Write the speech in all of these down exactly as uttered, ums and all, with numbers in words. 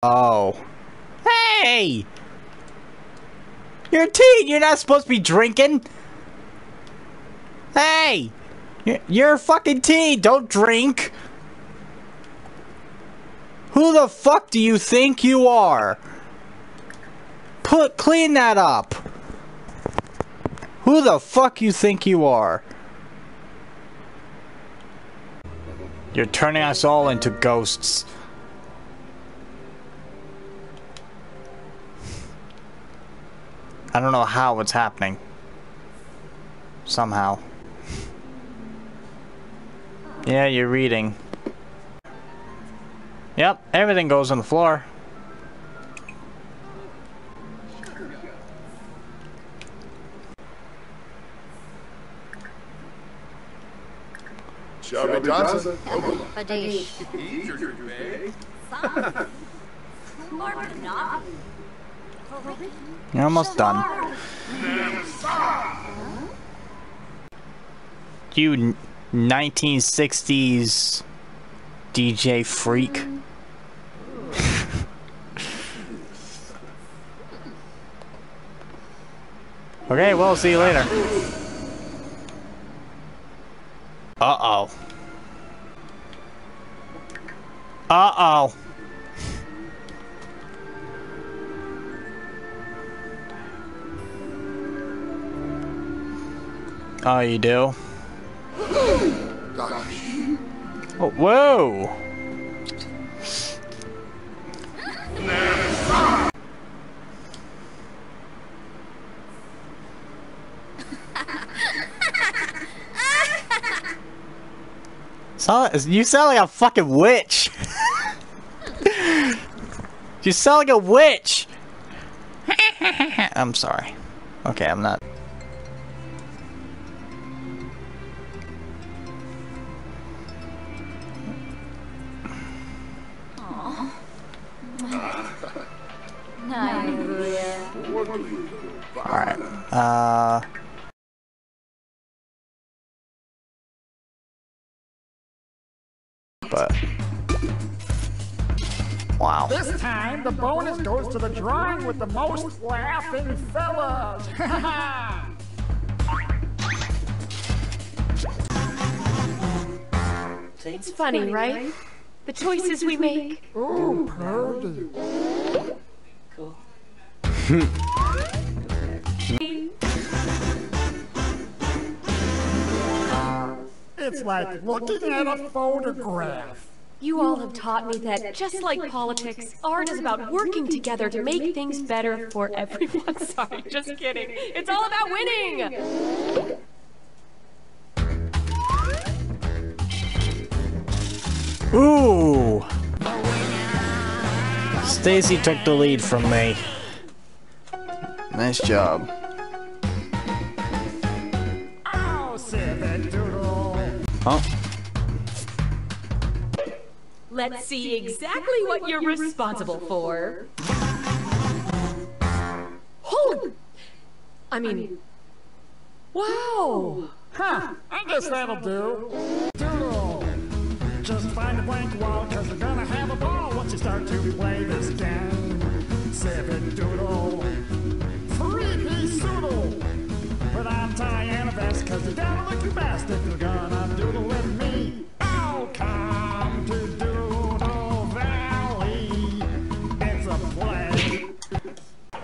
Oh. Hey! You're a teen! You're not supposed to be drinking! Hey! You're a fucking teen! Don't drink! Who the fuck do you think you are? Put- clean that up! Who the fuck you think you are? You're turning us all into ghosts. I don't know how it's happening. Somehow. Yeah, you're reading. Yep, everything goes on the floor. Shabby Johnson. You're almost done. You nineteen sixties D J freak. Okay, well, see you later. Uh-oh. Uh-oh. Oh, you do? Oh, whoa! So, you sound like a fucking witch! You sound like a witch! I'm sorry. Okay, I'm not. Alright, uh... But... Wow. This time, the bonus goes to the drawing with the most laughing fellas! Haha! It's funny, right? The choices we make. Ooh, party. Cool. It's like looking at a photograph. You all have taught me that, just like politics, art is about working together to make things better for everyone. Sorry, just kidding. It's all about winning! Ooh! Stacy took the lead from me. Nice job. Huh? Let's see exactly what you're responsible for. Hold! I mean... Wow! Huh, I guess that'll do. Doodle! Just find a blank wall, cause we're gonna have a ball once you start to play this game. Seven doodle. Three-piece doodle! But I'm Diana Vest, cause the devil looks fast if you're gonna doodle with me. Oh, come to Doodle Valley. It's a play.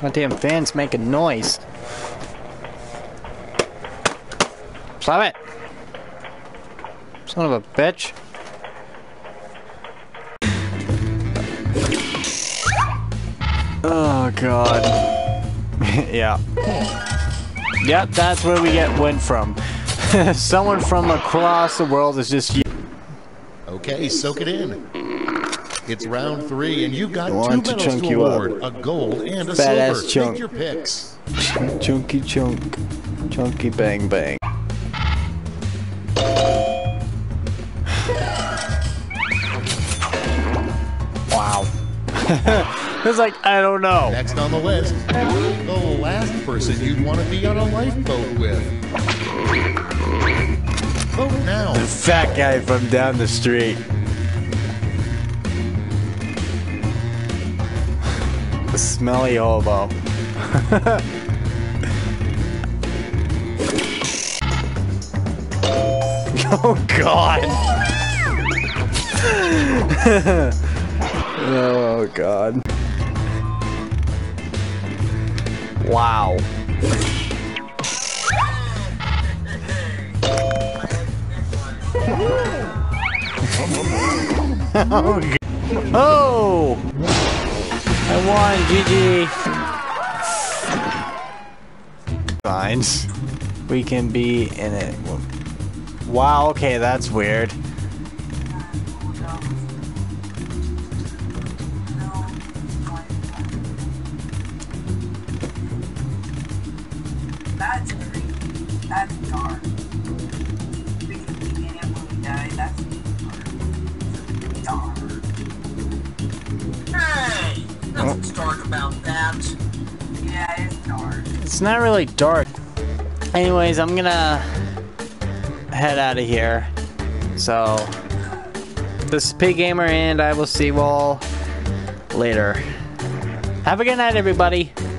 Goddamn fans making noise. Stop it! Son of a bitch. Oh, God. Yeah. Yep, that's where we get wind from. Someone from across the world is just... Okay, soak it in. It's round three, and you've got two medals to, to award. A gold and a Badass silver. Chunk. Take your picks. Chunky chunk. Chunky bang bang. Wow. It's like, I don't know. Next on the list, the last person you'd want to be on a lifeboat with. Vote now. The fat guy from down the street. the smelly oboe. Oh god. Oh god. Wow. Oh, god. Oh! I won, G G! Signs. We can be in it. Wow, okay, that's weird. That's creepy. That's dark. We can be in it when we die. That's dark. Hey! Nothing's dark about that. Yeah, it's dark. It's not really dark. Anyways, I'm gonna head out of here. So, this is PGamer, and I will see you all later. Have a good night, everybody.